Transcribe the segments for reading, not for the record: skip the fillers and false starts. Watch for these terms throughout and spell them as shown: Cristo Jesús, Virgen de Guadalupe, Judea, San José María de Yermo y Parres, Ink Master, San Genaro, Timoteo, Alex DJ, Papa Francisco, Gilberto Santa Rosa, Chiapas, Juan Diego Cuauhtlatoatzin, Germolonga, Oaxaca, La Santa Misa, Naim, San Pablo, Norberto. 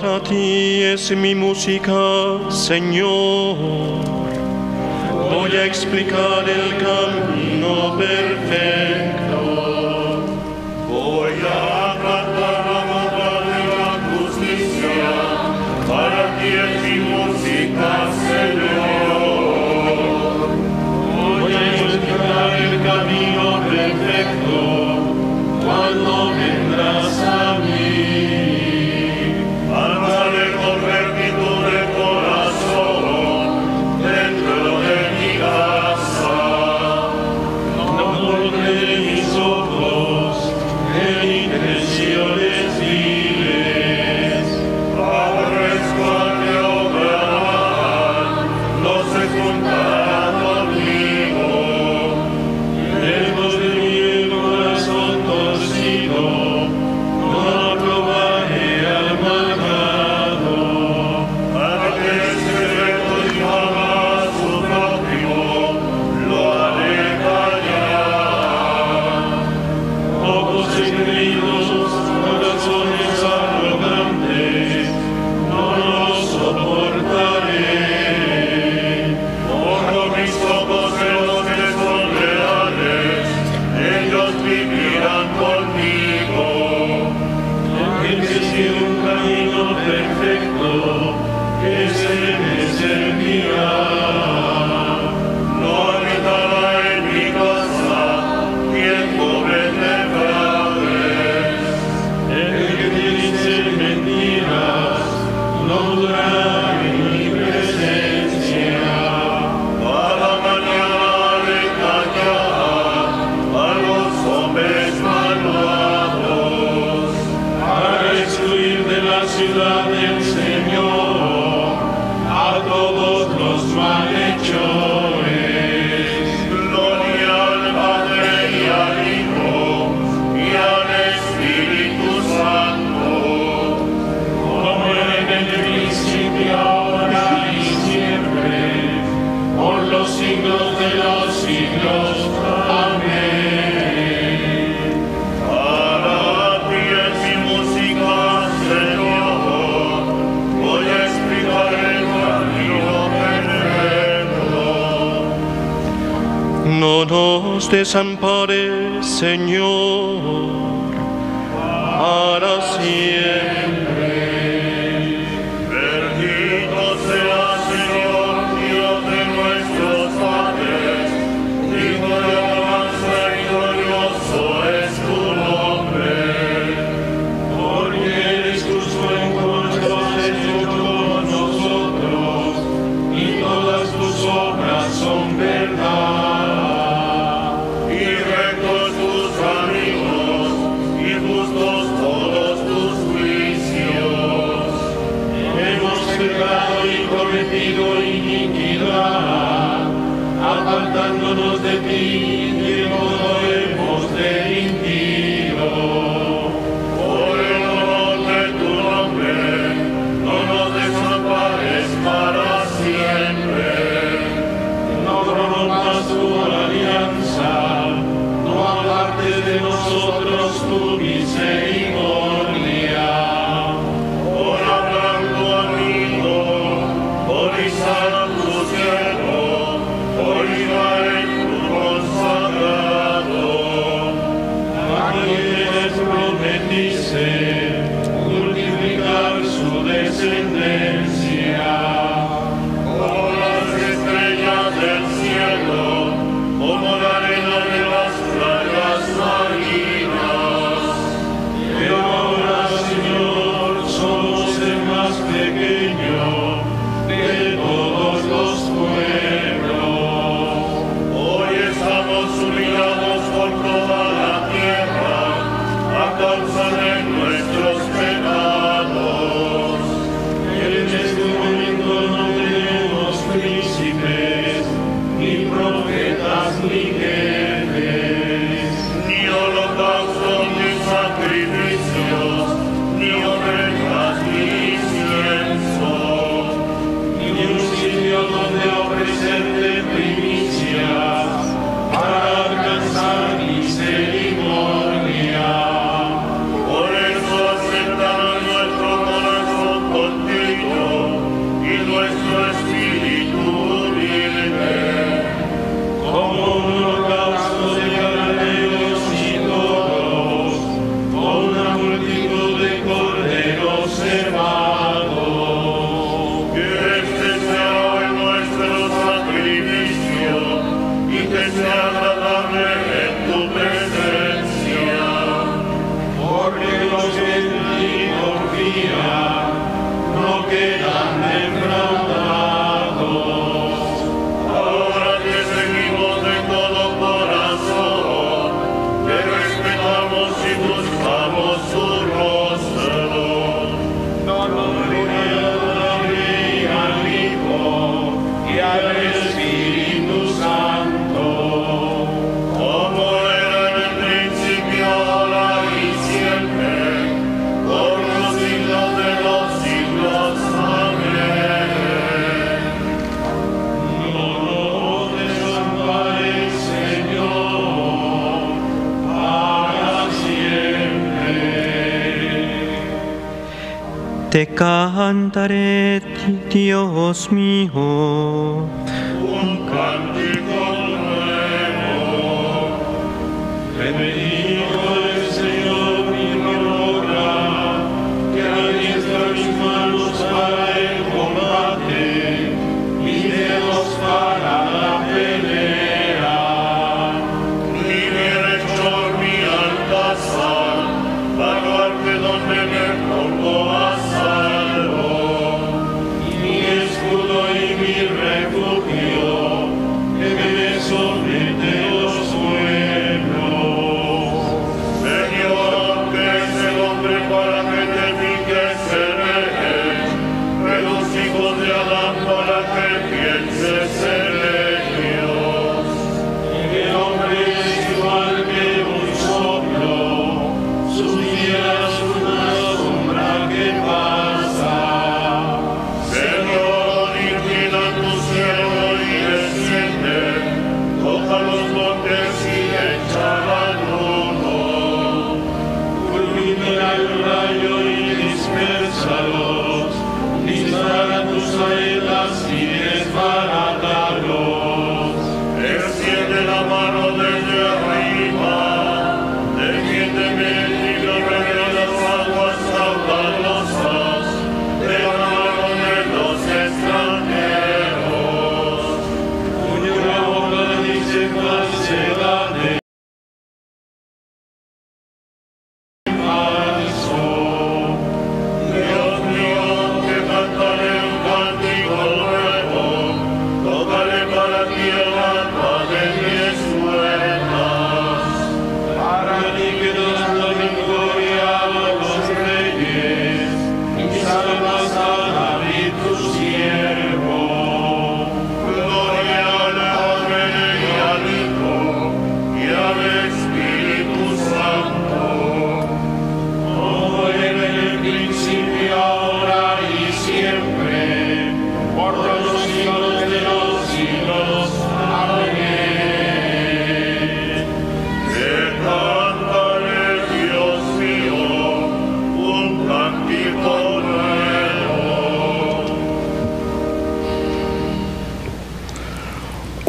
Para ti es mi música, Señor. Voy a explicar el camino perfecto. Voy a cantar la obra de la justicia. Para ti es mi música, Señor. Voy a explicar el camino perfecto. Cuando vendrás a mí. Amen. No nos desampares, Señor, para siempre. Bendito seas, Señor, Dios de nuestros padres, digno, manso y glorioso es tu nombre, porque eres justo en cuanto has hecho con nosotros, y todas tus obras son verdad. Iniquidad, apartándonos de ti, de modo hemos delinquido. Por el honor de tu nombre, no nos desampares para siempre. No rompas tu alianza, no apartes de nosotros tu misericordia. Bendice, multiplicar su descendencia, como las estrellas del cielo, como la arena de las playas marinas. Y ahora, Señor, somos el más pequeño de todos los pueblos. Hoy estamos humillados por toda la tierra, causa de nuestros pecados. En este momento no tenemos príncipes, ni profetas, ni jefes, ni holocaustos, ni sacrificios, ni ofrendas, ni incienso, ni un sitio donde ofrecerte primicias para alcanzar misericordia. Te cantaré, Dios mío, un cántico nuevo. Bendito el Señor mi roca, que adiestra mis manos para el combate, mis dedos para la pelea. Mi derecho, mi alcázar, baluarte donde me pongo a salvo, mi escudo y mi refugio,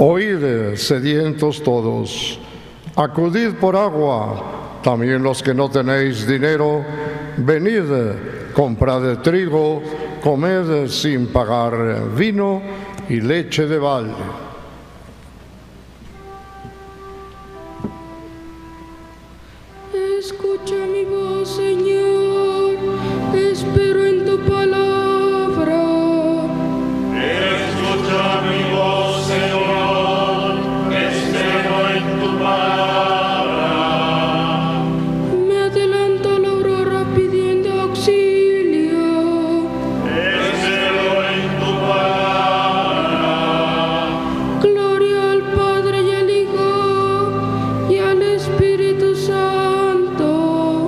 Oíd, sedientos todos, acudid por agua, también los que no tenéis dinero, venid, comprad trigo, comed sin pagar vino y leche de balde. Escucha mi voz, Señor, espero en tu palabra. Escucha mi voz, Señor, espero en tu palabra. Me adelanto a la aurora pidiendo auxilio. Espero en tu palabra. Gloria al Padre y al Hijo y al Espíritu Santo.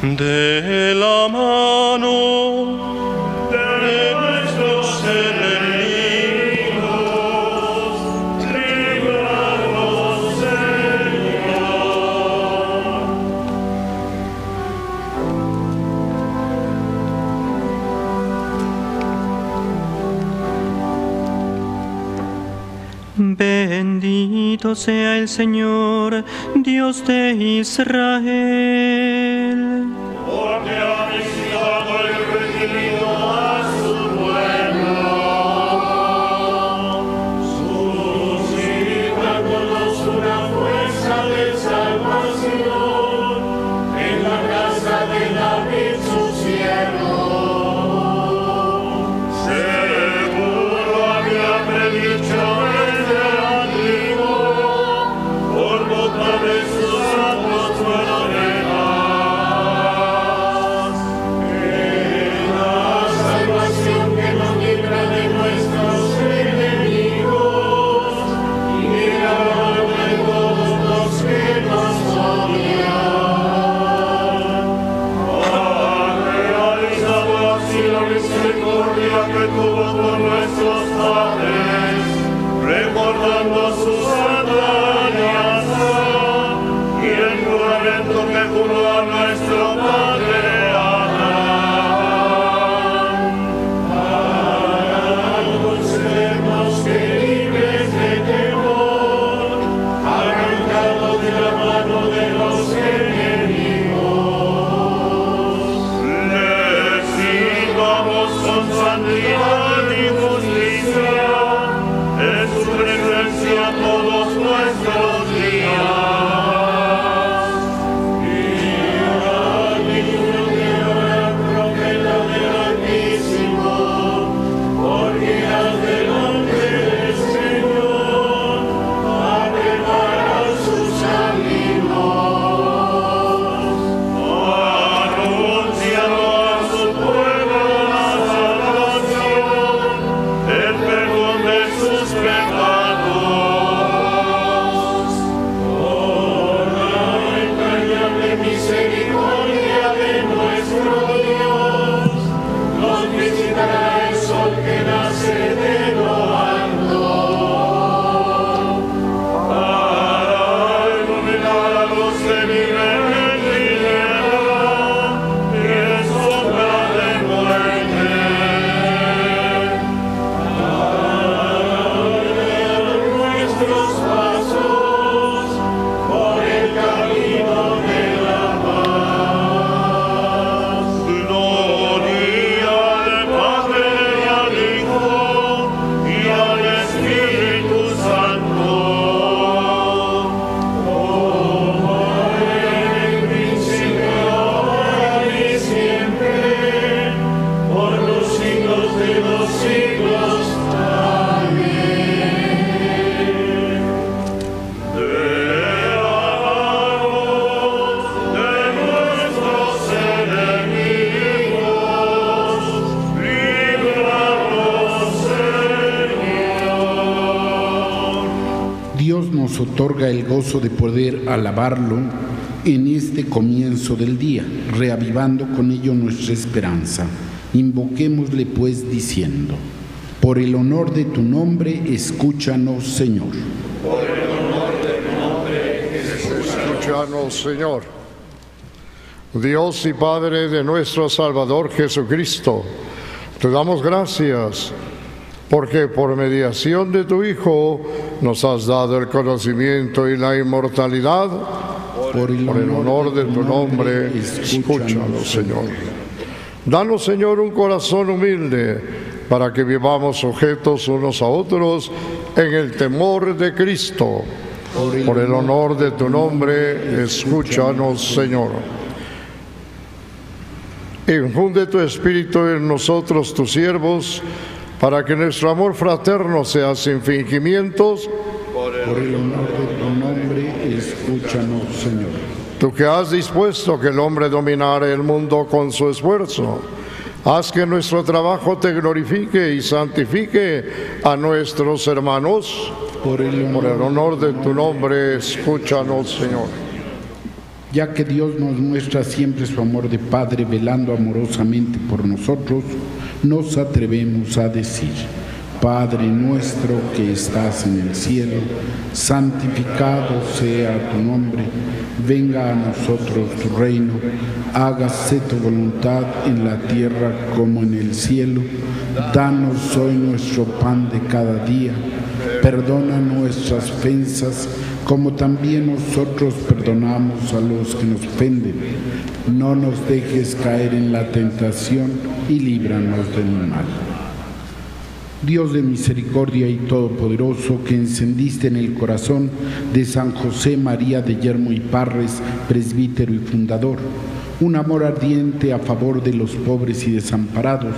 De la mano de nuestros enemigos, líbranos, Señor. Bendito sea el Señor, Dios de Israel. Amén. otorga el gozo de poder alabarlo en este comienzo del día, reavivando con ello nuestra esperanza. Invoquémosle pues diciendo: por el honor de tu nombre, escúchanos, Señor. Por el honor de tu nombre, escúchanos, Señor. Dios y Padre de nuestro Salvador Jesucristo, te damos gracias porque por mediación de tu Hijo nos has dado el conocimiento y la inmortalidad. Por el honor de tu nombre, escúchanos, Señor. Danos, Señor, un corazón humilde para que vivamos sujetos unos a otros en el temor de Cristo. Por el honor de tu nombre, escúchanos, Señor. Infunde tu espíritu en nosotros, tus siervos, para que nuestro amor fraterno sea sin fingimientos. Por el honor de tu nombre, escúchanos, Señor. Tú que has dispuesto que el hombre dominara el mundo con su esfuerzo, haz que nuestro trabajo te glorifique y santifique a nuestros hermanos. Por el honor de tu nombre, escúchanos, Señor. Ya que Dios nos muestra siempre su amor de Padre, velando amorosamente por nosotros, nos atrevemos a decir: Padre nuestro que estás en el cielo, santificado sea tu nombre, venga a nosotros tu reino, hágase tu voluntad en la tierra como en el cielo, danos hoy nuestro pan de cada día, perdona nuestras ofensas como también nosotros perdonamos a los que nos ofenden, no nos dejes caer en la tentación y líbranos del mal. Dios de misericordia y todopoderoso, que encendiste en el corazón de San José María de Yermo y Parres, presbítero y fundador, un amor ardiente a favor de los pobres y desamparados,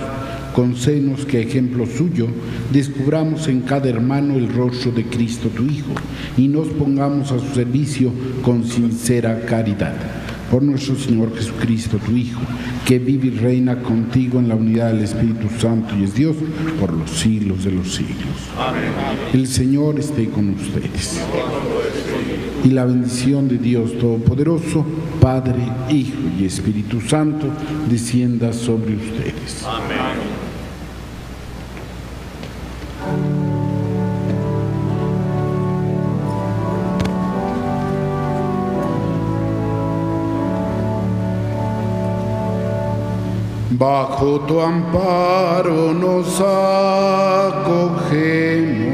concédenos que, a ejemplo suyo, descubramos en cada hermano el rostro de Cristo tu Hijo y nos pongamos a su servicio con sincera caridad. Por nuestro Señor Jesucristo, tu Hijo, que vive y reina contigo en la unidad del Espíritu Santo y es Dios por los siglos de los siglos. Amén. El Señor esté con ustedes. Y la bendición de Dios Todopoderoso, Padre, Hijo y Espíritu Santo, descienda sobre ustedes. Amén. Bajo tu amparo nos acogemos.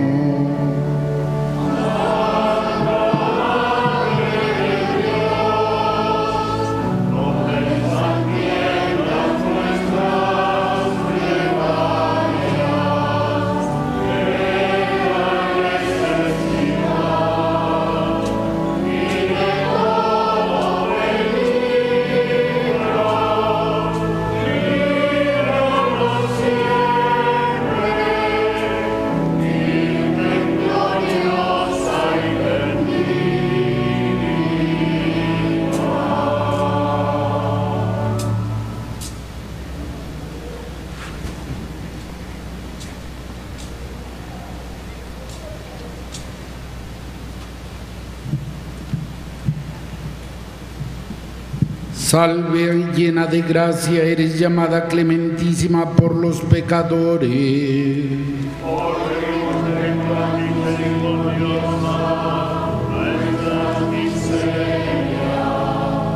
Salve, llena de gracia, eres llamada clementísima por los pecadores.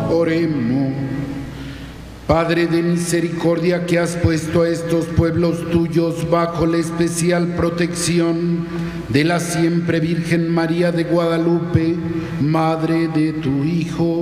Oremos. Padre de misericordia, que has puesto a estos pueblos tuyos bajo la especial protección de la siempre Virgen María de Guadalupe, Madre de tu Hijo,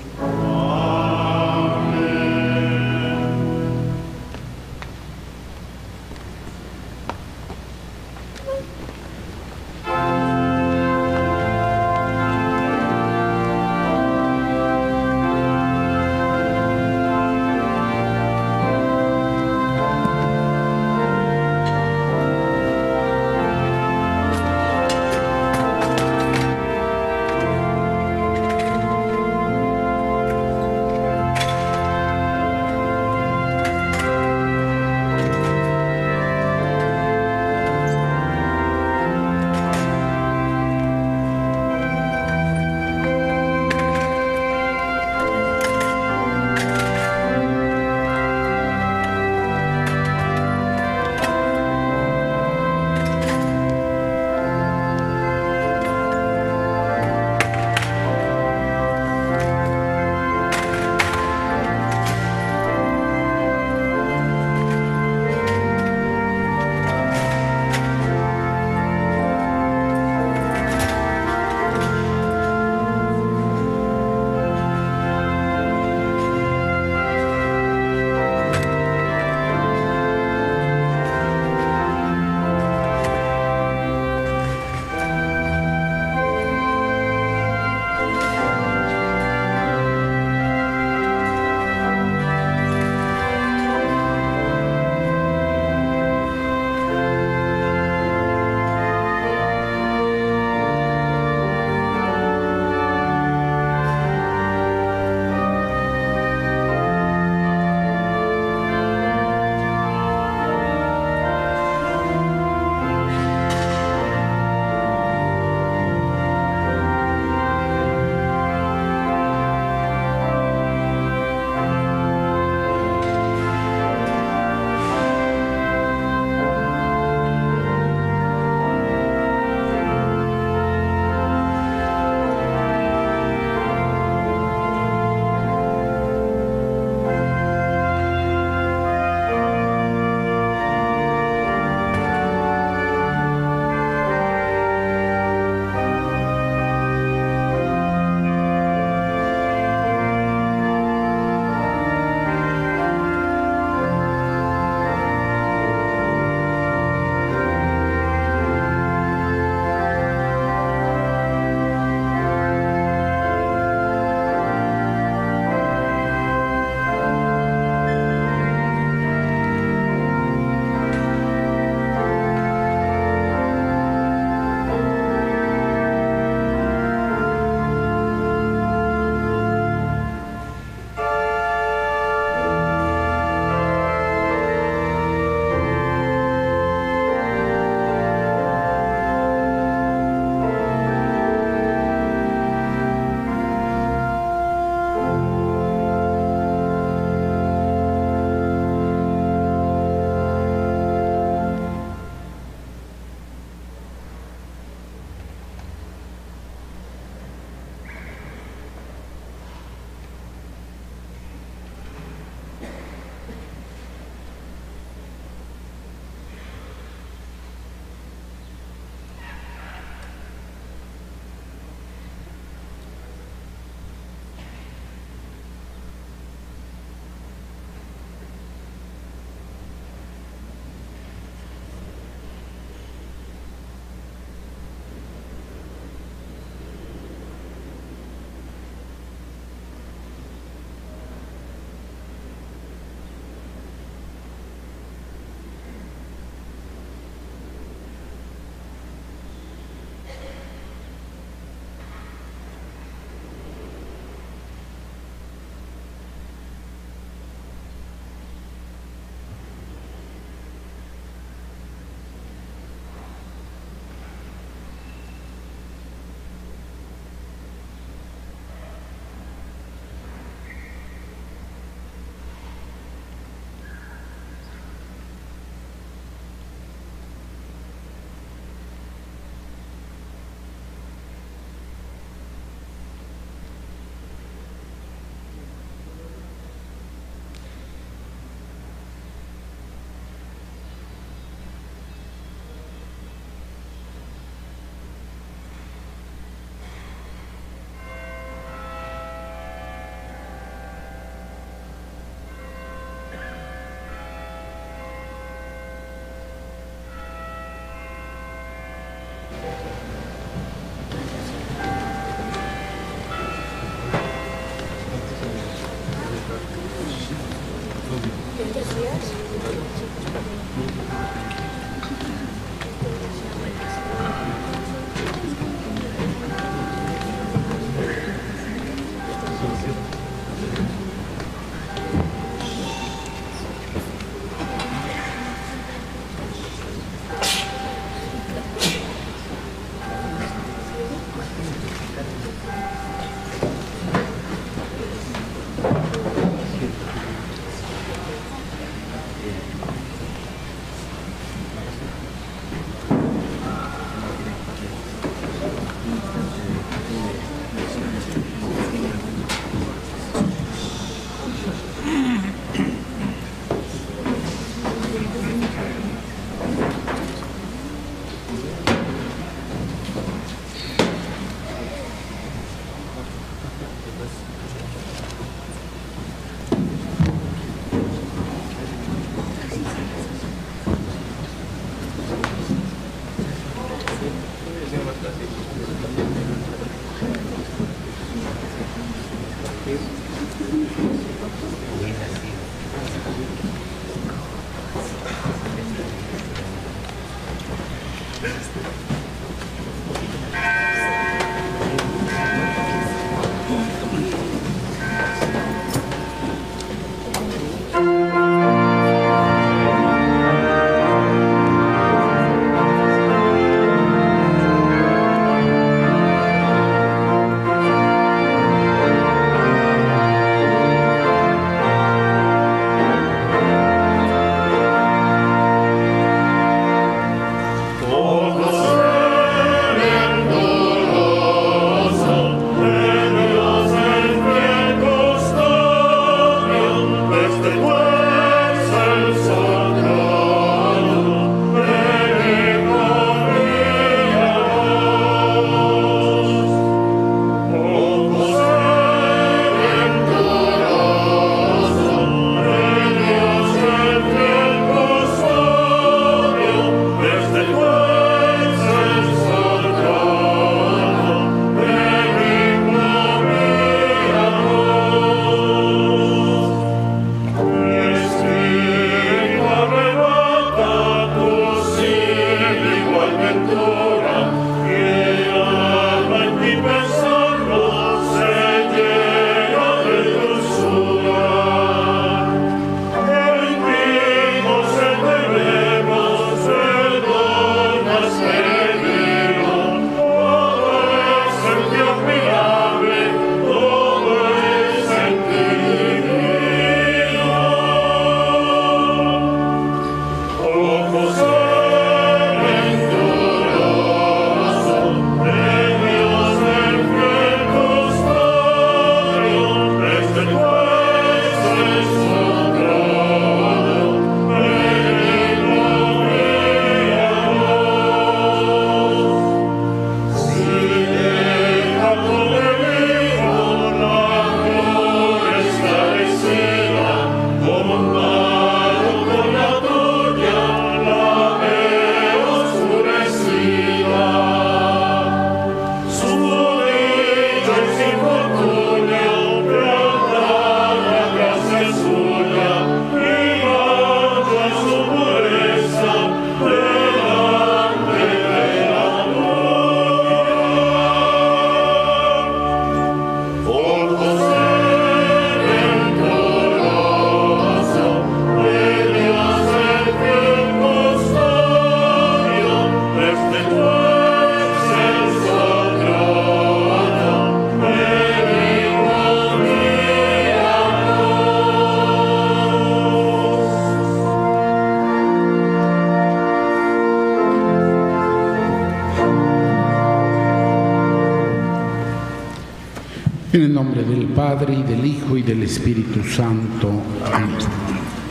Padre, y del Hijo, y del Espíritu Santo. Amén.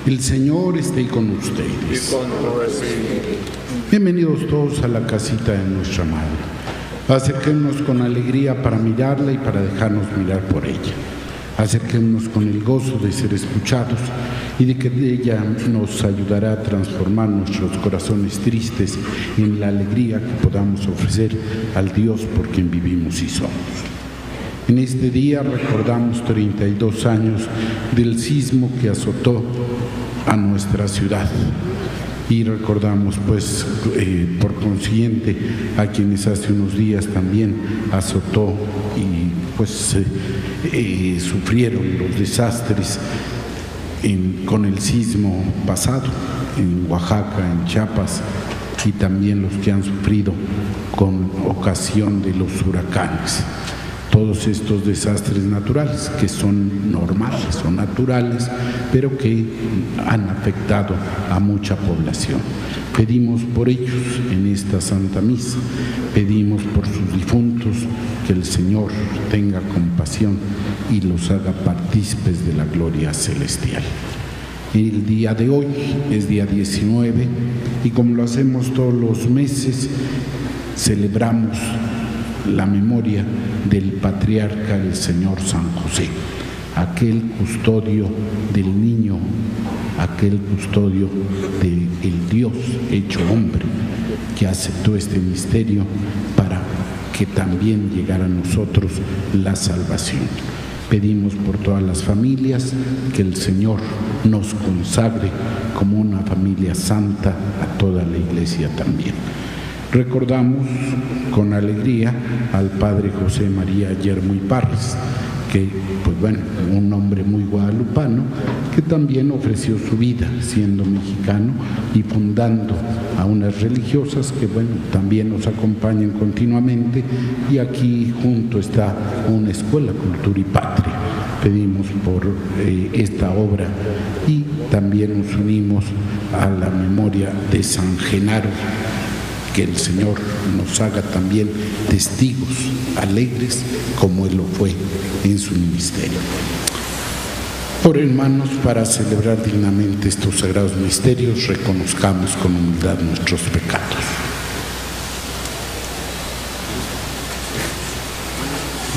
El Señor esté con ustedes. Bienvenidos todos a la casita de nuestra Madre. Acerquémonos con alegría para mirarla y para dejarnos mirar por ella. Acerquémonos con el gozo de ser escuchados y de que ella nos ayudará a transformar nuestros corazones tristes en la alegría que podamos ofrecer al Dios por quien vivimos y somos. En este día recordamos 32 años del sismo que azotó a nuestra ciudad y recordamos pues por consiguiente a quienes hace unos días también azotó y pues sufrieron los desastres con el sismo pasado en Oaxaca, en Chiapas, y también los que han sufrido con ocasión de los huracanes. Todos estos desastres naturales que son normales, son naturales, pero que han afectado a mucha población. Pedimos por ellos en esta Santa Misa, pedimos por sus difuntos que el Señor tenga compasión y los haga partícipes de la gloria celestial. El día de hoy es día 19 y como lo hacemos todos los meses, celebramos la memoria del patriarca, el señor San José, aquel custodio del niño, aquel custodio del Dios hecho hombre, que aceptó este misterio para que también llegara a nosotros la salvación. Pedimos por todas las familias que el Señor nos consagre como una familia santa a toda la iglesia también. Recordamos con alegría al padre José María Yermo y Parres, que, pues bueno, un hombre muy guadalupano, que también ofreció su vida siendo mexicano y fundando a unas religiosas que, bueno, también nos acompañan continuamente, y aquí junto está una escuela, Cultura y Patria. Pedimos por esta obra y también nos unimos a la memoria de San Genaro. Que el Señor nos haga también testigos alegres como Él lo fue en su ministerio. Por hermanos, para celebrar dignamente estos sagrados misterios, reconozcamos con humildad nuestros pecados.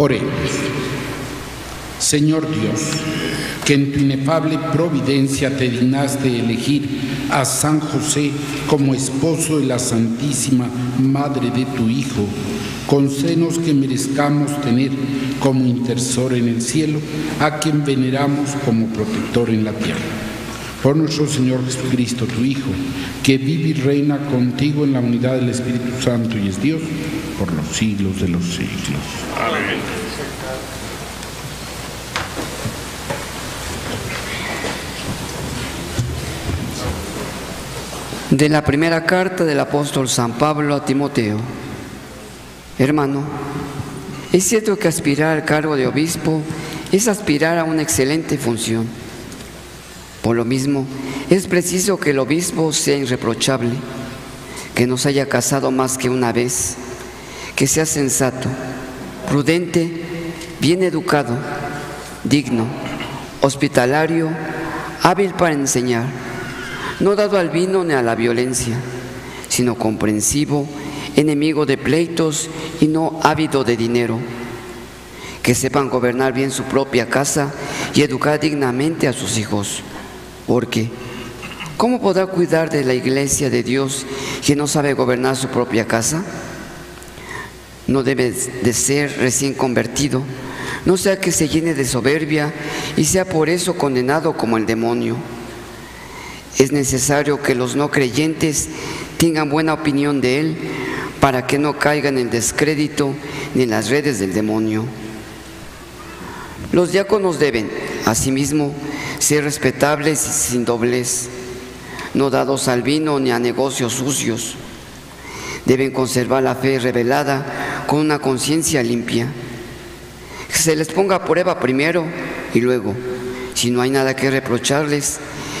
Oremos. Señor Dios, que en tu inefable providencia te dignaste elegir a San José como esposo de la Santísima Madre de tu Hijo, concédenos que merezcamos tener como intercesor en el cielo a quien veneramos como protector en la tierra. Por nuestro Señor Jesucristo, tu Hijo, que vive y reina contigo en la unidad del Espíritu Santo y es Dios por los siglos de los siglos. Amén. De la primera carta del apóstol San Pablo a Timoteo. Hermano, es cierto que aspirar al cargo de obispo es aspirar a una excelente función. Por lo mismo, es preciso que el obispo sea irreprochable, que no se haya casado más que una vez, que sea sensato, prudente, bien educado, digno, hospitalario, hábil para enseñar, no dado al vino ni a la violencia, sino comprensivo, enemigo de pleitos y no ávido de dinero. Que sepan gobernar bien su propia casa y educar dignamente a sus hijos. Porque, ¿cómo podrá cuidar de la iglesia de Dios quien no sabe gobernar su propia casa? No debe de ser recién convertido, no sea que se llene de soberbia y sea por eso condenado como el demonio. Es necesario que los no creyentes tengan buena opinión de él para que no caigan en descrédito ni en las redes del demonio. Los diáconos deben, asimismo, ser respetables y sin doblez, no dados al vino ni a negocios sucios. Deben conservar la fe revelada con una conciencia limpia. Que se les ponga a prueba primero y luego, si no hay nada que reprocharles,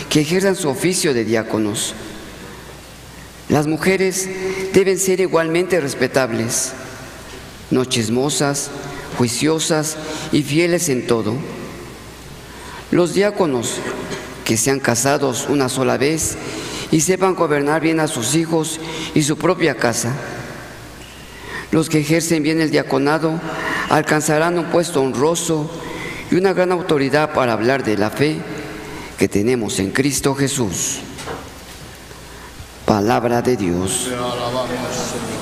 que ejerzan su oficio de diáconos. Las mujeres deben ser igualmente respetables, no chismosas, juiciosas y fieles en todo. Los diáconos que sean casados una sola vez y sepan gobernar bien a sus hijos y su propia casa. Los que ejercen bien el diaconado alcanzarán un puesto honroso y una gran autoridad para hablar de la fe que tenemos en Cristo Jesús. Palabra de Dios. Te alabamos, Señor.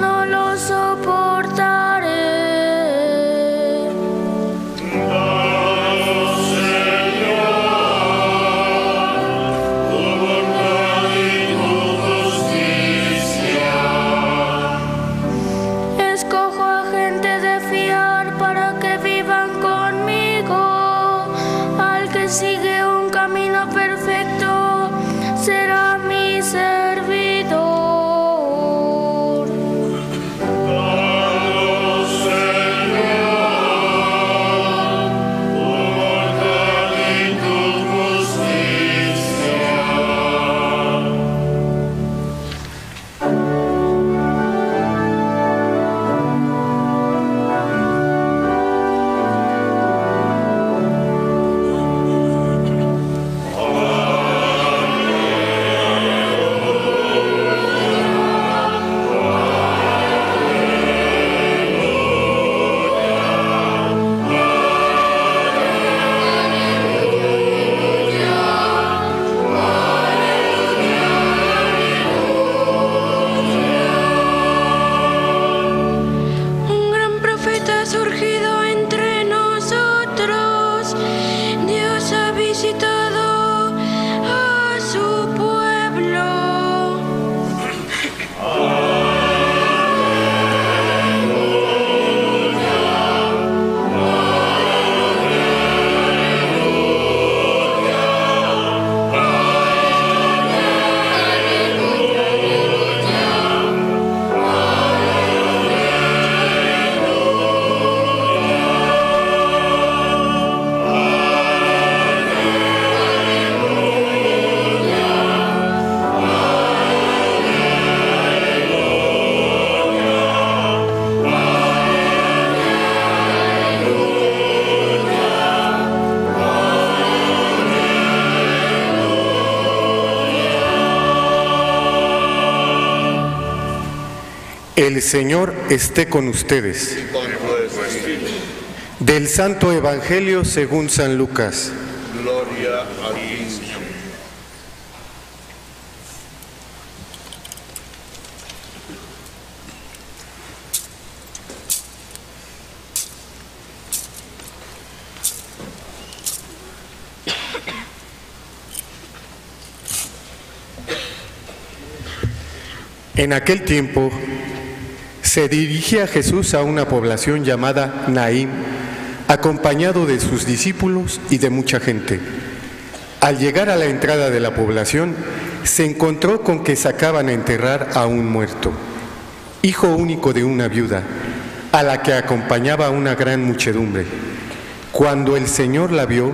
No lo soportaré. El Señor esté con ustedes. Del Santo Evangelio según San Lucas. Gloria a ti, Señor. En aquel tiempo se dirigía Jesús a una población llamada Naim, acompañado de sus discípulos y de mucha gente. Al llegar a la entrada de la población, se encontró con que sacaban a enterrar a un muerto, hijo único de una viuda, a la que acompañaba una gran muchedumbre. Cuando el Señor la vio,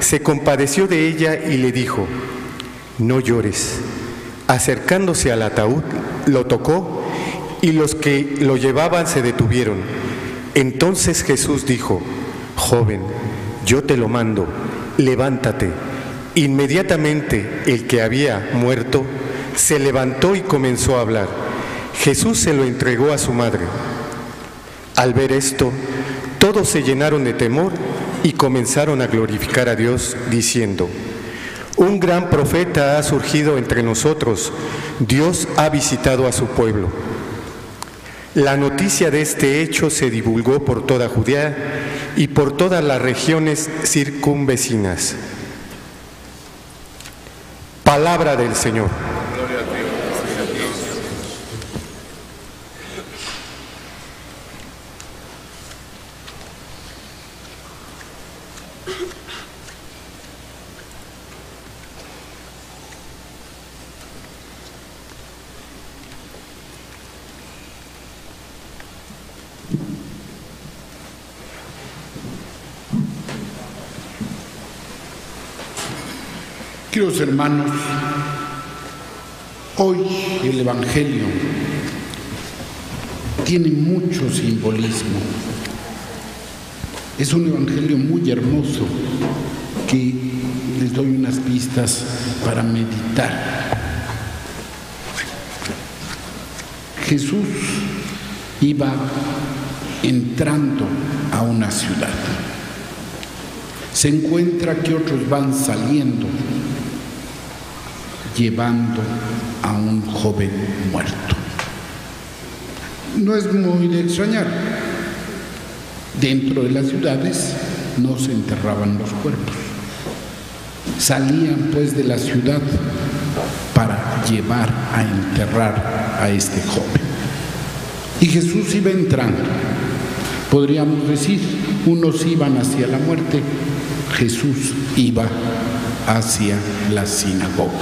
se compadeció de ella y le dijo: «No llores». Acercándose al ataúd, lo tocó y los que lo llevaban se detuvieron. Entonces Jesús dijo: «Joven, yo te lo mando, levántate». Inmediatamente el que había muerto se levantó y comenzó a hablar. Jesús se lo entregó a su madre. Al ver esto, todos se llenaron de temor y comenzaron a glorificar a Dios diciendo: «Un gran profeta ha surgido entre nosotros, Dios ha visitado a su pueblo». La noticia de este hecho se divulgó por toda Judea y por todas las regiones circunvecinas. Palabra del Señor. Gloria a ti, Señor. Queridos hermanos, hoy el Evangelio tiene mucho simbolismo. Es un Evangelio muy hermoso que les doy unas pistas para meditar. Jesús iba entrando a una ciudad. Se encuentra que otros van saliendo, llevando a un joven muerto. No es muy de extrañar. Dentro de las ciudades no se enterraban los cuerpos. Salían pues de la ciudad para llevar a enterrar a este joven. Y Jesús iba entrando. Podríamos decir, unos iban hacia la muerte, Jesús iba hacia la sinagoga.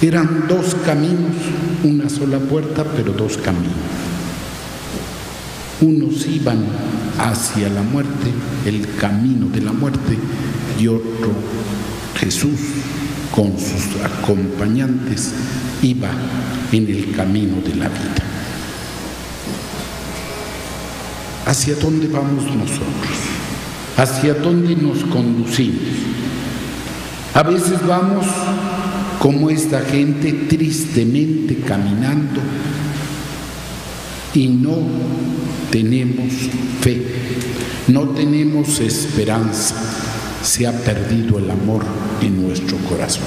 Eran dos caminos, una sola puerta, pero dos caminos. Unos iban hacia la muerte, el camino de la muerte, y otro, Jesús, con sus acompañantes, iba en el camino de la vida. ¿Hacia dónde vamos nosotros? ¿Hacia dónde nos conducimos? A veces vamos como esta gente tristemente caminando y no tenemos fe, no tenemos esperanza, se ha perdido el amor en nuestro corazón.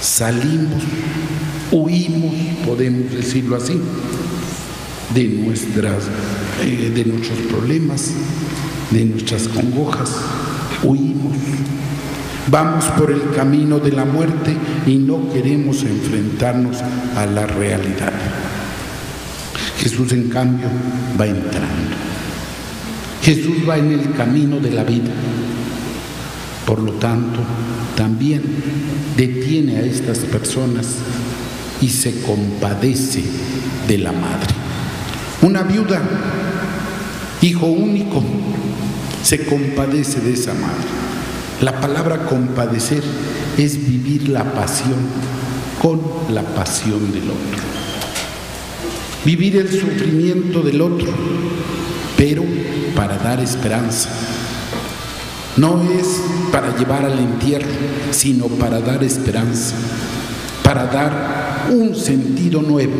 Salimos, huimos, podemos decirlo así, de nuestros problemas, de nuestras congojas, huimos. Vamos por el camino de la muerte y no queremos enfrentarnos a la realidad. Jesús, en cambio, va entrando. Jesús va en el camino de la vida. Por lo tanto, también detiene a estas personas y se compadece de la madre. Una viuda, hijo único, se compadece de esa madre. La palabra compadecer es vivir la pasión con la pasión del otro. Vivir el sufrimiento del otro, pero para dar esperanza. No es para llevar al entierro, sino para dar esperanza, para dar un sentido nuevo,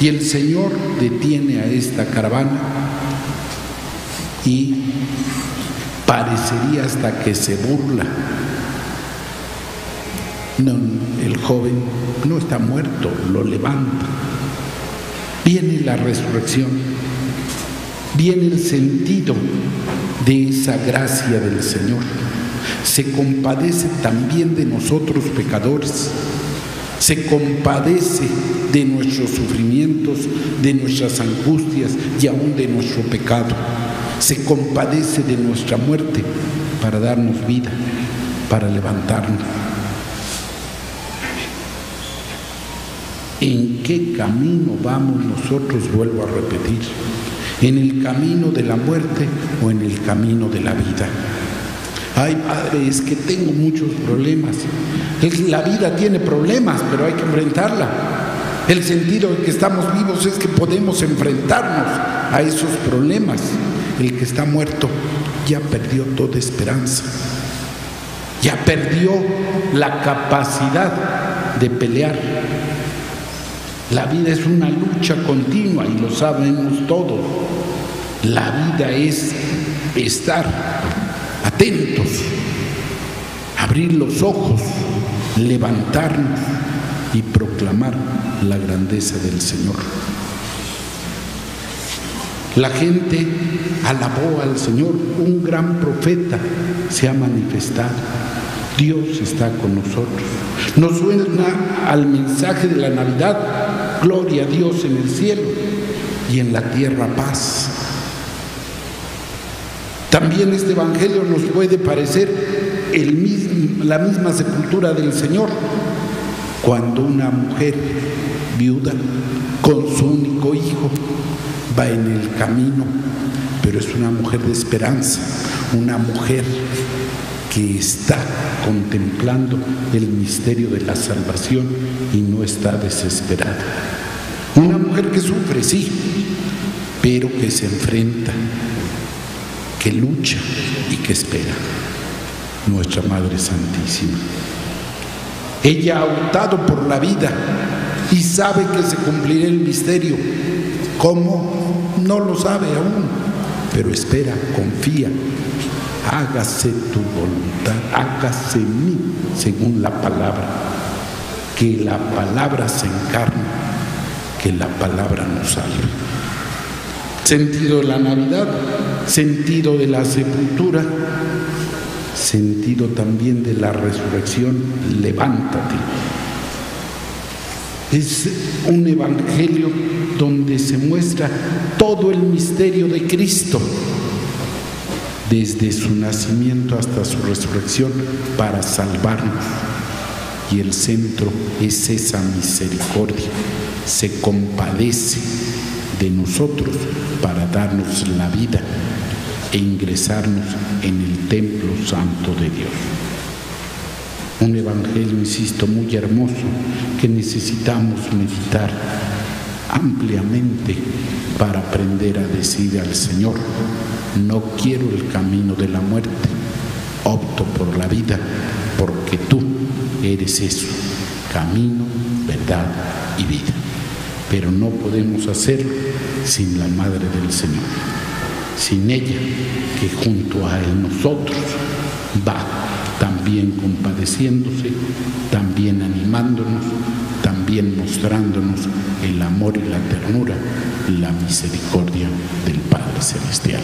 Y el Señor detiene a esta caravana y parecería hasta que se burla. No, el joven no está muerto, lo levanta. Viene la resurrección, viene el sentido de esa gracia del Señor. Se compadece también de nosotros pecadores, se compadece de nuestros sufrimientos, de nuestras angustias y aún de nuestro pecado. Se compadece de nuestra muerte para darnos vida, para levantarnos. ¿En qué camino vamos nosotros? Vuelvo a repetir, ¿en el camino de la muerte o en el camino de la vida? Ay, padre, es que tengo muchos problemas. La vida tiene problemas, pero hay que enfrentarla. El sentido de que estamos vivos es que podemos enfrentarnos a esos problemas. El que está muerto ya perdió toda esperanza, ya perdió la capacidad de pelear. La vida es una lucha continua y lo sabemos todos. La vida es estar atentos, abrir los ojos, levantarnos y proclamar la grandeza del Señor. La gente alabó al Señor, un gran profeta se ha manifestado. Dios está con nosotros. Nos suena al mensaje de la Navidad, gloria a Dios en el cielo y en la tierra paz. También este evangelio nos puede parecer la misma sepultura del Señor, cuando una mujer viuda con su único hijo va en el camino, pero es una mujer de esperanza, una mujer que está contemplando el misterio de la salvación y no está desesperada. Una mujer que sufre, sí, pero que se enfrenta, que lucha y que espera. Nuestra Madre Santísima. Ella ha optado por la vida y sabe que se cumplirá el misterio. ¿Cómo? No lo sabe aún, pero espera, confía. Hágase tu voluntad, hágase en mí, según la palabra. Que la palabra se encarne, que la palabra nos salve. Sentido de la Navidad, sentido de la sepultura, sentido también de la resurrección, levántate. Es un evangelio donde se muestra todo el misterio de Cristo, desde su nacimiento hasta su resurrección, para salvarnos. Y el centro es esa misericordia. Se compadece de nosotros para darnos la vida e ingresarnos en el templo santo de Dios. Un evangelio, insisto, muy hermoso, que necesitamos meditar ampliamente para aprender a decir al Señor: no quiero el camino de la muerte, opto por la vida, porque tú eres eso, camino, verdad y vida. Pero no podemos hacerlo sin la Madre del Señor, sin ella que junto a nosotros va también compadeciéndose, también animándonos, también mostrándonos el amor y la ternura, la misericordia del Padre Celestial.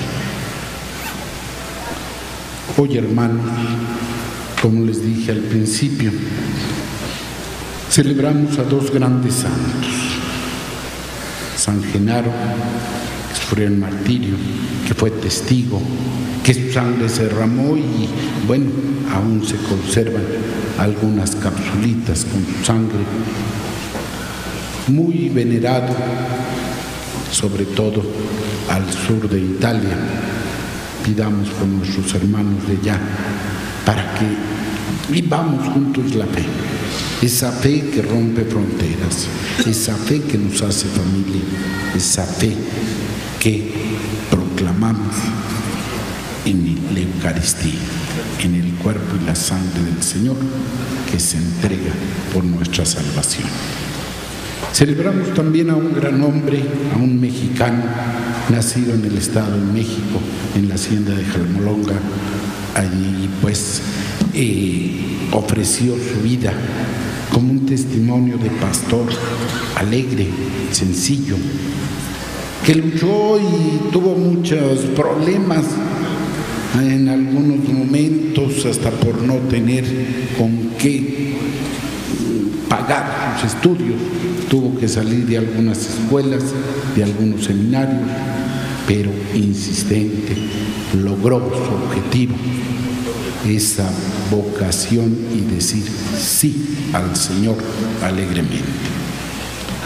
Hoy, hermanos, como les dije al principio, celebramos a dos grandes santos. San Genaro, que sufrió el martirio, que fue testigo, que su sangre se derramó y, bueno, aún se conservan algunas capsulitas con su sangre. Muy venerado, sobre todo al sur de Italia. Pidamos por nuestros hermanos de allá para que vivamos juntos la fe. Esa fe que rompe fronteras, esa fe que nos hace familia, esa fe que proclamamos en la Eucaristía, en el cuerpo y la sangre del Señor que se entrega por nuestra salvación. Celebramos también a un gran hombre, a un mexicano, nacido en el Estado de México, en la hacienda de Germolonga. Allí pues ofreció su vida como un testimonio de pastor alegre, sencillo, que luchó y tuvo muchos problemas en algunos momentos, hasta por no tener con qué pagar sus estudios. Tuvo que salir de algunas escuelas, de algunos seminarios, pero insistente, logró su objetivo, esa vocación y decir sí al Señor alegremente.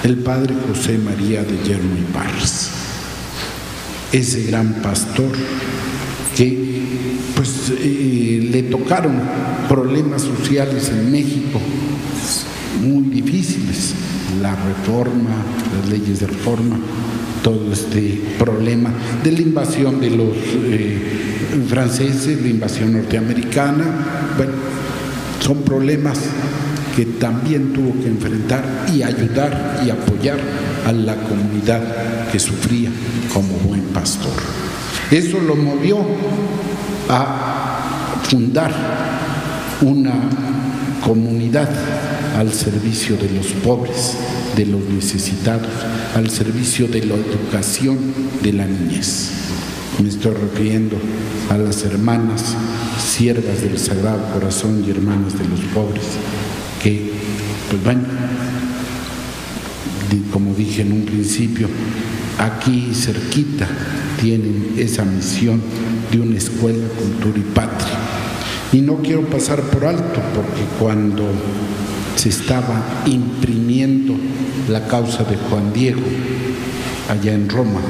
El padre José María de Yermo y Parres, ese gran pastor que pues le tocaron problemas sociales en México muy difíciles, la reforma, las leyes de reforma, todo este problema de la invasión de los franceses, la invasión norteamericana. Bueno, son problemas que también tuvo que enfrentar y ayudar y apoyar a la comunidad que sufría como buen pastor. Eso lo movió a fundar una comunidad al servicio de los pobres, de los necesitados, al servicio de la educación de la niñez. Me estoy refiriendo a las hermanas siervas del Sagrado Corazón y hermanas de los pobres, que pues bueno, como dije en un principio, aquí cerquita tienen esa misión de una escuela, cultura y patria. Y no quiero pasar por alto, porque cuando se estaba imprimiendo la causa de Juan Diego allá en Roma,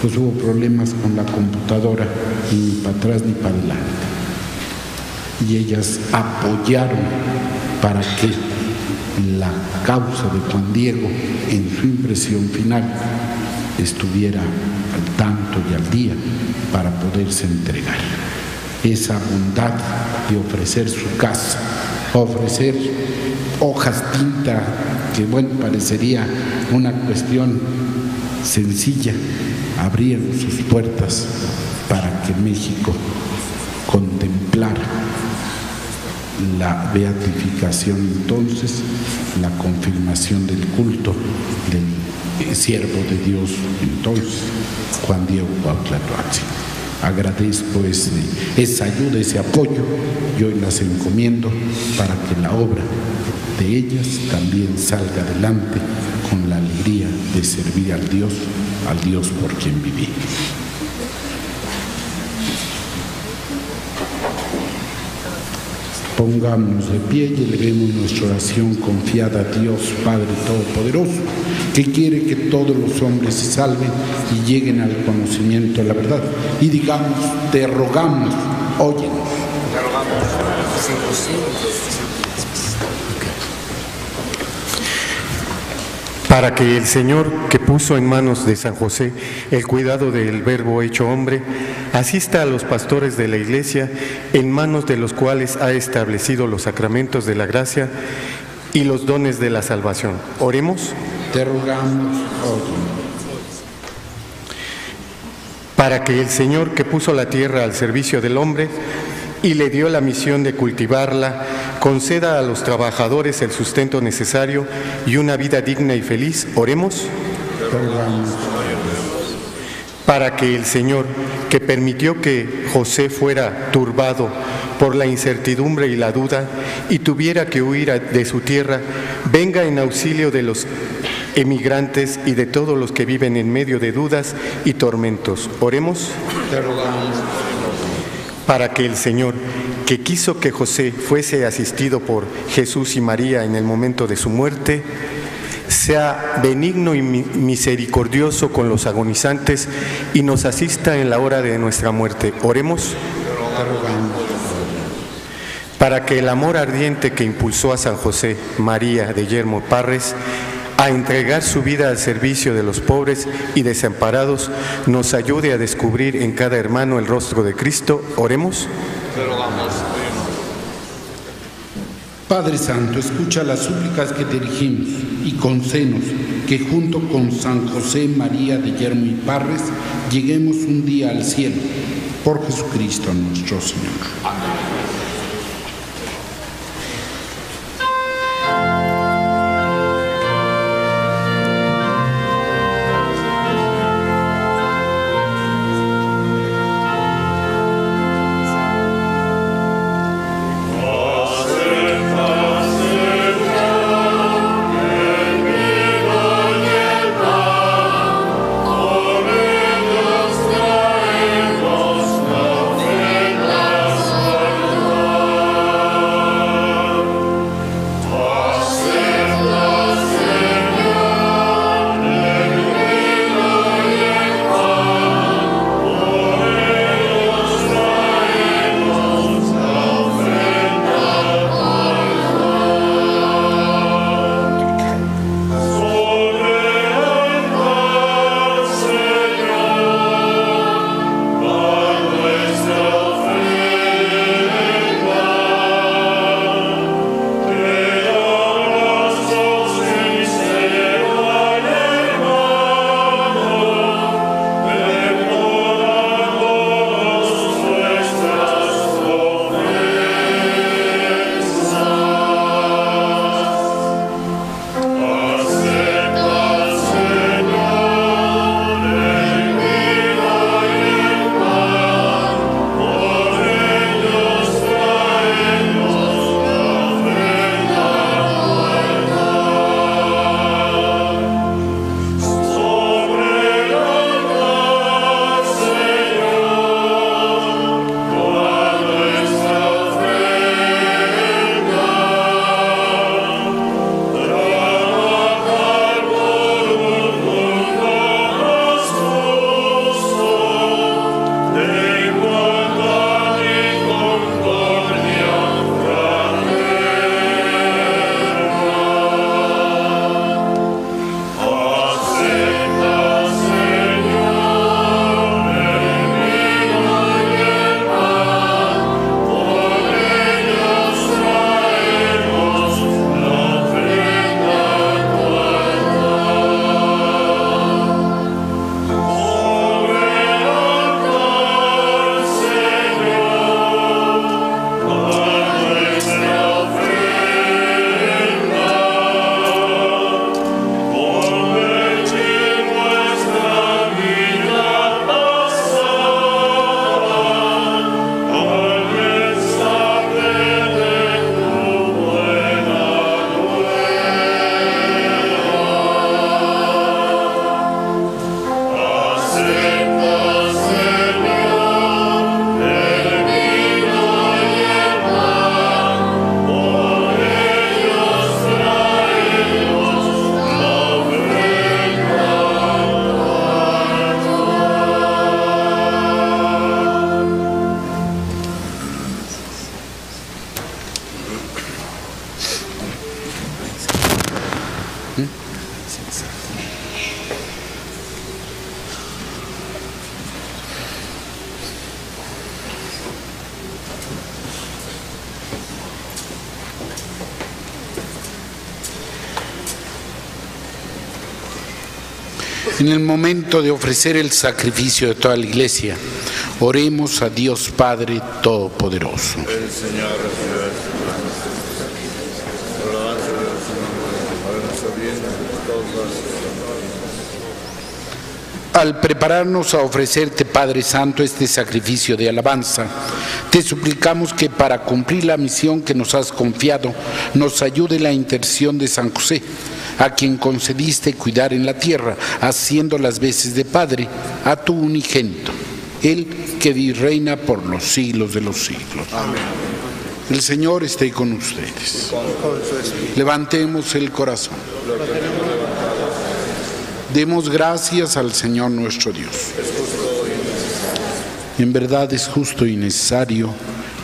pues hubo problemas con la computadora, ni para atrás ni para adelante, y ellas apoyaron para que la causa de Juan Diego en su impresión final estuviera al tanto y al día para poderse entregar. Esa bondad de ofrecer su casa, ofrecer hojas tinta, que bueno, parecería una cuestión sencilla, abrieron sus puertas para que México contemplara la beatificación, entonces la confirmación del culto del siervo de Dios, entonces Juan Diego Cuauhtlatoatzin. Agradezco esa ayuda, ese apoyo, yo las encomiendo para que la obra de ellas también salga adelante con la alegría de servir al Dios por quien viví. Pongámonos de pie y elevemos nuestra oración confiada a Dios Padre Todopoderoso, que quiere que todos los hombres se salven y lleguen al conocimiento de la verdad. Y digamos, te rogamos, óyenos. Te rogamos. Para que el Señor, que puso en manos de San José el cuidado del Verbo hecho hombre, asista a los pastores de la Iglesia, en manos de los cuales ha establecido los sacramentos de la gracia y los dones de la salvación. Oremos. Te rogamos, para que el Señor, que puso la tierra al servicio del hombre y le dio la misión de cultivarla, conceda a los trabajadores el sustento necesario y una vida digna y feliz. Oremos. Te rogamos, para que el Señor, que permitió que José fuera turbado por la incertidumbre y la duda y tuviera que huir de su tierra, venga en auxilio de los emigrantes y de todos los que viven en medio de dudas y tormentos. Oremos. Te rogamos, para que el Señor, que quiso que José fuese asistido por Jesús y María en el momento de su muerte, sea benigno y misericordioso con los agonizantes y nos asista en la hora de nuestra muerte. Oremos. Te rogamos, para que el amor ardiente que impulsó a San José María de Yermo y Parres a entregar su vida al servicio de los pobres y desamparados nos ayude a descubrir en cada hermano el rostro de Cristo. Oremos. Te rogamos. Padre Santo, escucha las súplicas que te dirigimos y concédenos que junto con San José María de Yermo y Parres lleguemos un día al cielo. Por Jesucristo nuestro Señor. Amén. En el momento de ofrecer el sacrificio de toda la Iglesia, oremos a Dios Padre Todopoderoso. El Señor reciba nuestros sacrificios, alabanza de su nombre, para nuestro bien y para todos nosotros. Al prepararnos a ofrecerte, Padre Santo, este sacrificio de alabanza, te suplicamos que para cumplir la misión que nos has confiado, nos ayude la intercesión de San José, a quien concediste cuidar en la tierra, haciendo las veces de Padre a tu unigénito, Él que virreina por los siglos de los siglos. Amén. El Señor esté con ustedes. Levantemos el corazón. Demos gracias al Señor nuestro Dios. En verdad es justo y necesario,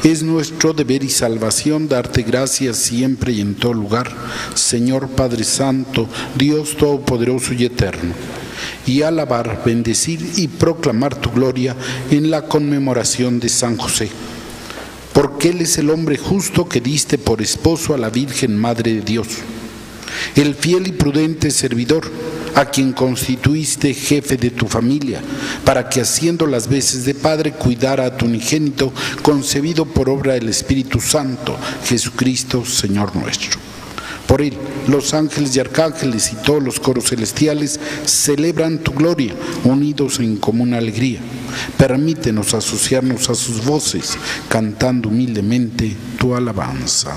es nuestro deber y salvación darte gracias siempre y en todo lugar, Señor Padre Santo, Dios Todopoderoso y Eterno, y alabar, bendecir y proclamar tu gloria en la conmemoración de San José, porque él es el hombre justo que diste por esposo a la Virgen Madre de Dios, el fiel y prudente servidor a quien constituiste jefe de tu familia, para que haciendo las veces de padre cuidara a tu unigénito, concebido por obra del Espíritu Santo, Jesucristo, Señor nuestro. Por él, los ángeles y arcángeles y todos los coros celestiales celebran tu gloria, unidos en común alegría. Permítenos asociarnos a sus voces, cantando humildemente tu alabanza.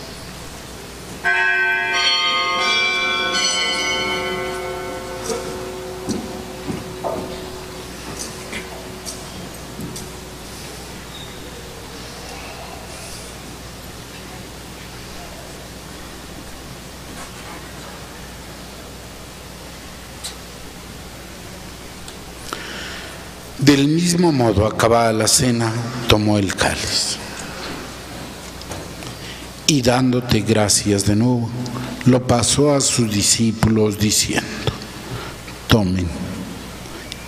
Del mismo modo, acabada la cena, tomó el cáliz y dándote gracias de nuevo, lo pasó a sus discípulos diciendo: tomen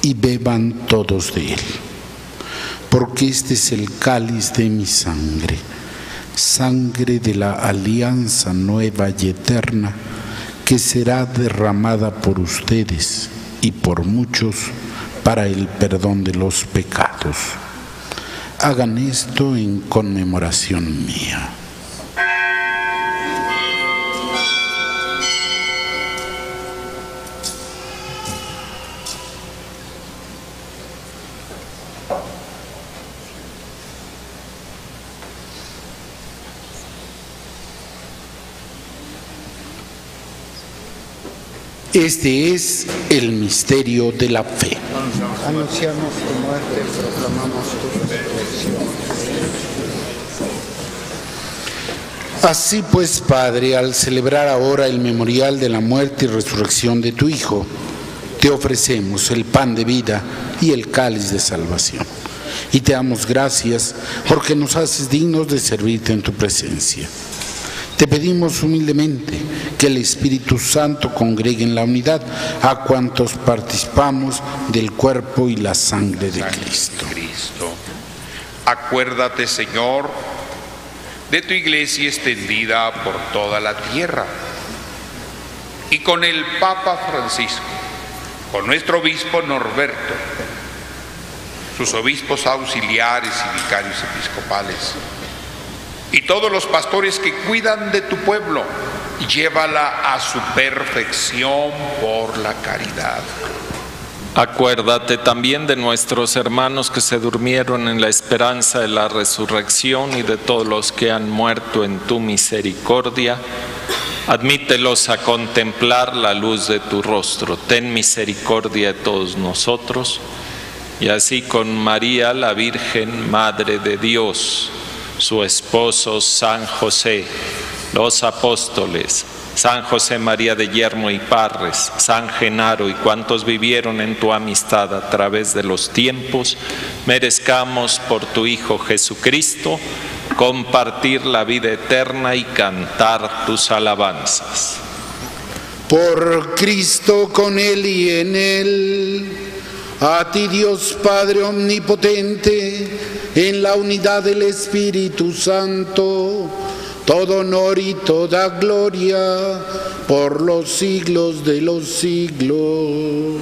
y beban todos de él, porque este es el cáliz de mi sangre, sangre de la alianza nueva y eterna, que será derramada por ustedes y por muchos para el perdón de los pecados. Hagan esto en conmemoración mía. Este es el misterio de la fe. Anunciamos tu muerte, proclamamos tu resurrección. Así pues, Padre, al celebrar ahora el memorial de la muerte y resurrección de tu Hijo, te ofrecemos el pan de vida y el cáliz de salvación. Y te damos gracias porque nos haces dignos de servirte en tu presencia. Te pedimos humildemente que el Espíritu Santo congregue en la unidad a cuantos participamos del cuerpo y la sangre de Cristo. Acuérdate, Señor, de tu iglesia extendida por toda la tierra, y con el Papa Francisco, con nuestro obispo Norberto, sus obispos auxiliares y vicarios episcopales, y todos los pastores que cuidan de tu pueblo, llévala a su perfección por la caridad. Acuérdate también de nuestros hermanos que se durmieron en la esperanza de la resurrección y de todos los que han muerto en tu misericordia. Admítelos a contemplar la luz de tu rostro. Ten misericordia de todos nosotros. Y así con María, la Virgen, Madre de Dios, su esposo San José, los apóstoles, San José María de Yermo y Parres, San Genaro y cuantos vivieron en tu amistad a través de los tiempos, merezcamos por tu Hijo Jesucristo compartir la vida eterna y cantar tus alabanzas. Por Cristo, con Él y en Él, a ti Dios Padre Omnipotente, en la unidad del Espíritu Santo, todo honor y toda gloria por los siglos de los siglos.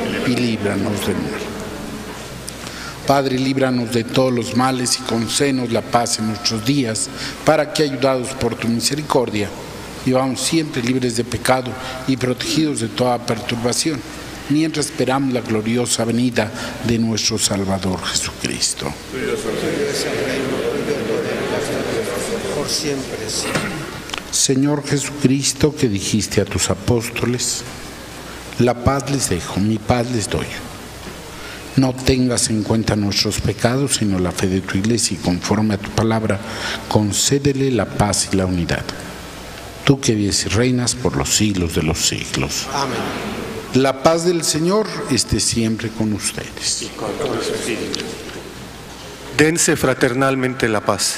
y líbranos del mal. Padre, líbranos de todos los males y concédenos la paz en nuestros días, para que, ayudados por tu misericordia, vivamos siempre libres de pecado y protegidos de toda perturbación, mientras esperamos la gloriosa venida de nuestro Salvador Jesucristo. Por siempre. Señor Jesucristo, que dijiste a tus apóstoles: la paz les dejo, mi paz les doy. No tengas en cuenta nuestros pecados, sino la fe de tu iglesia, y conforme a tu palabra, concédele la paz y la unidad. Tú que vives y reinas por los siglos de los siglos. Amén. La paz del Señor esté siempre con ustedes. Y con tu espíritu. Dense fraternalmente la paz.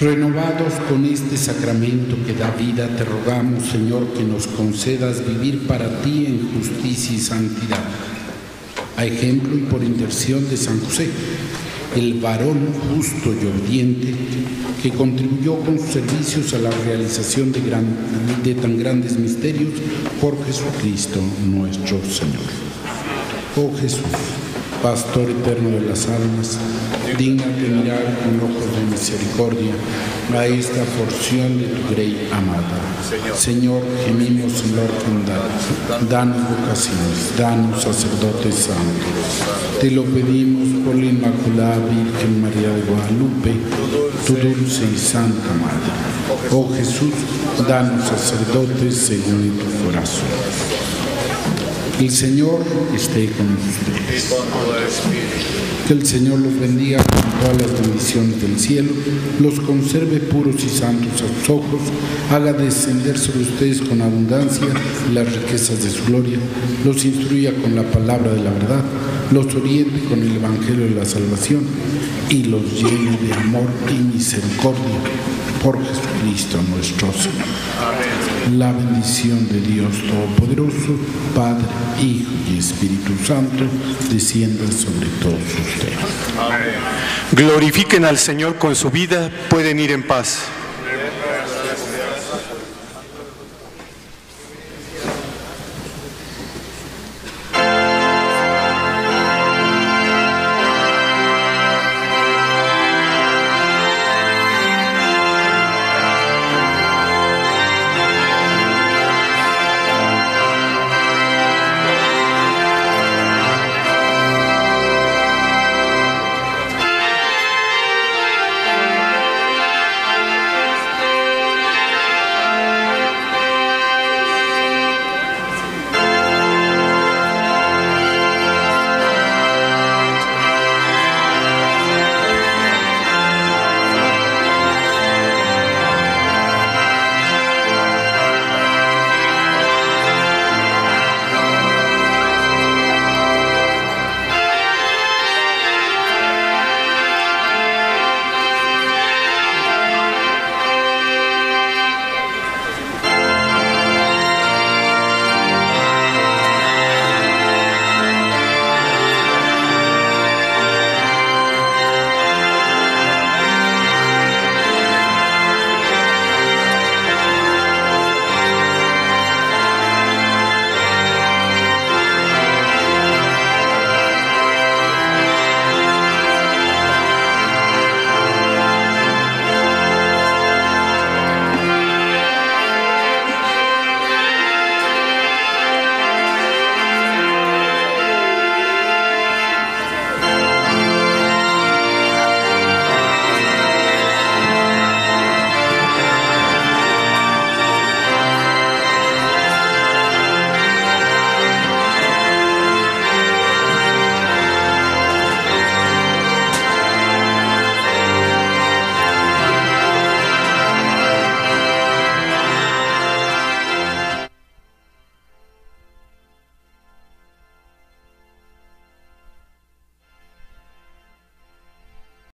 Renovados con este sacramento que da vida, te rogamos, Señor, que nos concedas vivir para ti en justicia y santidad. A ejemplo y por intercesión de San José, el varón justo y obediente, que contribuyó con sus servicios a la realización de tan grandes misterios, por Jesucristo nuestro Señor. Oh Jesús, Pastor eterno de las almas, dígnate mirar con ojos de misericordia a esta porción de tu grey amada. Señor, gemimos en la orfandad, danos vocaciones, danos sacerdotes santos. Te lo pedimos por la Inmaculada Virgen María de Guadalupe, tu dulce y santa madre. Oh Jesús, danos sacerdotes según tu corazón. El Señor esté con ustedes. Que el Señor los bendiga con todas las bendiciones del cielo, los conserve puros y santos a sus ojos, haga descender sobre ustedes con abundancia las riquezas de su gloria, los instruya con la palabra de la verdad, los oriente con el Evangelio de la salvación y los llene de amor y misericordia por Jesucristo nuestro Señor. Amén. La bendición de Dios Todopoderoso, Padre, Hijo y Espíritu Santo, descienda sobre todos ustedes. Amén. Glorifiquen al Señor con su vida, pueden ir en paz.